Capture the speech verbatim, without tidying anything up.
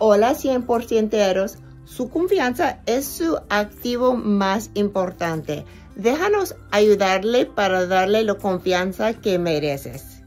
o las cien por cienteros, su confianza es su activo más importante. Déjanos ayudarle para darle la confianza que mereces.